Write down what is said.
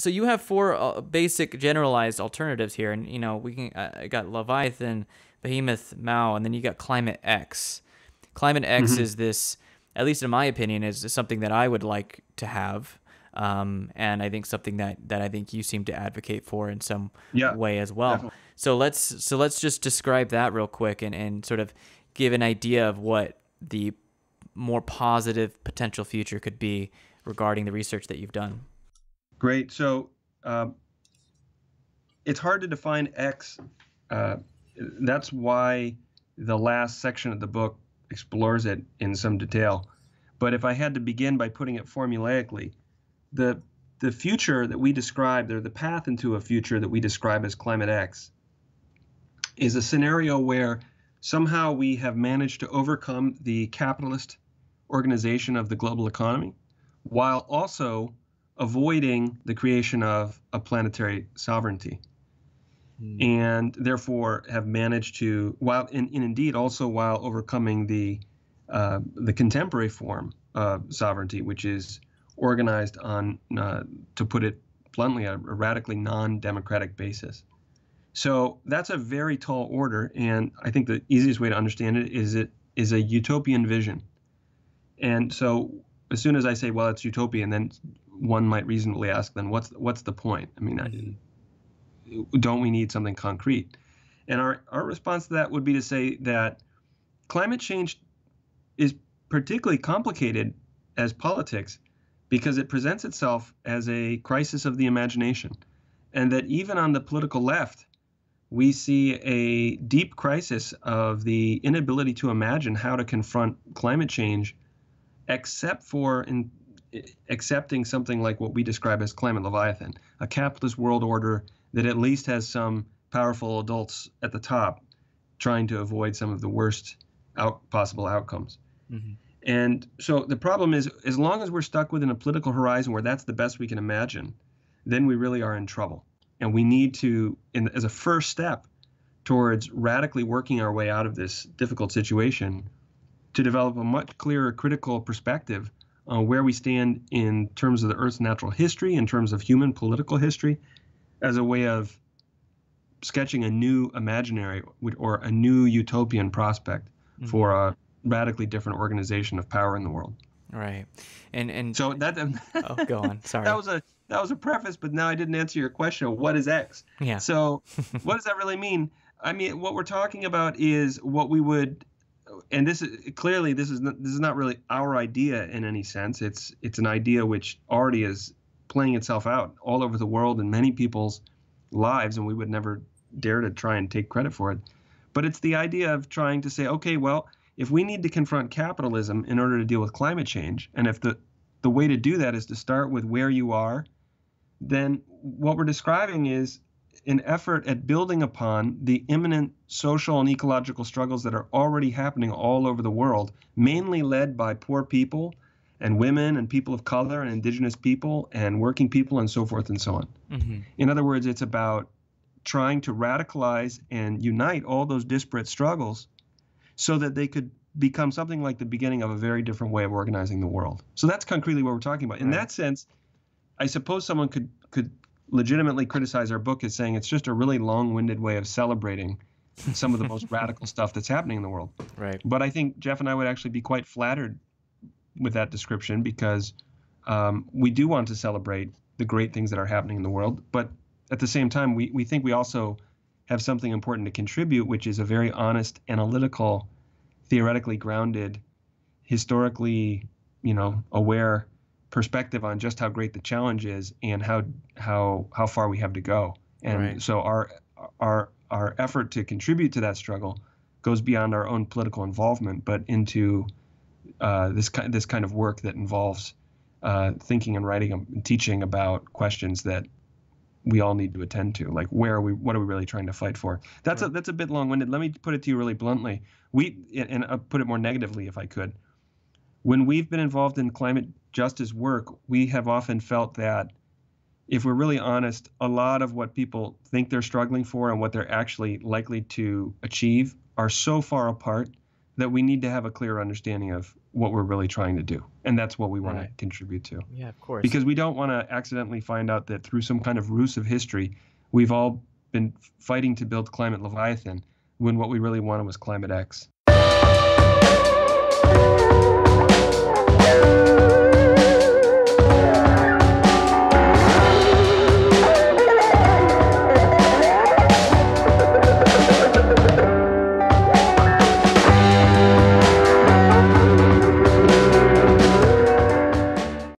So you have four basic generalized alternatives here, and you know we can. I got Leviathan, Behemoth, Mao, and then you got Climate X. Climate X is this, at least in my opinion, is something that I would like to have, and I think something that I think you seem to advocate for in some way as well. Definitely. So let's just describe that real quick and sort of give an idea of what the more positive potential future could be regarding the research that you've done. Great. So it's hard to define X. That's why the last section of the book explores it in some detail. But if I had to begin by putting it formulaically, the future that we describe, or the path into a future that we describe as Climate X, is a scenario where somehow we have managed to overcome the capitalist organization of the global economy, while also avoiding the creation of a planetary sovereignty, and therefore have managed to, while overcoming the contemporary form of sovereignty, which is organized on, to put it bluntly, a radically non-democratic basis. So that's a very tall order, and I think the easiest way to understand it is a utopian vision. And so as soon as I say, well, it's utopian, then one might reasonably ask, then what's the point? I mean, don't we need something concrete? And our response to that would be to say that climate change is particularly complicated as politics because it presents itself as a crisis of the imagination, and that even on the political left, we see a deep crisis of the inability to imagine how to confront climate change, except for in accepting something like what we describe as Climate Leviathan, a capitalist world order that at least has some powerful adults at the top trying to avoid some of the worst possible outcomes. And so the problem is, as long as we're stuck within a political horizon where that's the best we can imagine, then we really are in trouble. And we need to, as a first step towards radically working our way out of this difficult situation, to develop a much clearer critical perspective on where we stand in terms of the Earth's natural history, in terms of human political history, as a way of sketching a new imaginary or a new utopian prospect for a radically different organization of power in the world. Right. And so that oh, go on. Sorry. That was a preface, but now I didn't answer your question of what is X. Yeah. So what does that really mean? I mean, what we're talking about is what we would, and this is clearly this is not really our idea in any sense. It's an idea which already is playing itself out all over the world in many people's lives, and we would never dare to try and take credit for it. But it's the idea of trying to say, okay, well, if we need to confront capitalism in order to deal with climate change, and if the way to do that is to start with where you are, then what we're describing is an effort at building upon the imminent social and ecological struggles that are already happening all over the world, mainly led by poor people and women and people of color and indigenous people and working people and so forth and so on. In other words, it's about trying to radicalize and unite all those disparate struggles so that they could become something like the beginning of a very different way of organizing the world. So that's concretely what we're talking about. In that sense, I suppose someone could legitimately criticize our book as saying it's just a really long-winded way of celebrating some of the most radical stuff that's happening in the world. Right. But I think Geoff and I would actually be quite flattered with that description, because we do want to celebrate the great things that are happening in the world. But at the same time, we think we also have something important to contribute, which is a very honest, analytical, theoretically grounded, historically, aware perspective on just how great the challenge is and how far we have to go. And so our effort to contribute to that struggle goes beyond our own political involvement, but into this kind of work that involves thinking and writing and teaching about questions that we all need to attend to, like what are we really trying to fight for? That's a bit long-winded. Let me put it to you really bluntly. And I'll put it more negatively if I could. When we've been involved in climate justice work, we have often felt that, if we're really honest, a lot of what people think they're struggling for and what they're actually likely to achieve are so far apart that we need to have a clear understanding of what we're really trying to do. And that's what we want to contribute to. Yeah, of course. Because we don't want to accidentally find out that through some kind of ruse of history, we've all been fighting to build Climate Leviathan when what we really wanted was Climate X.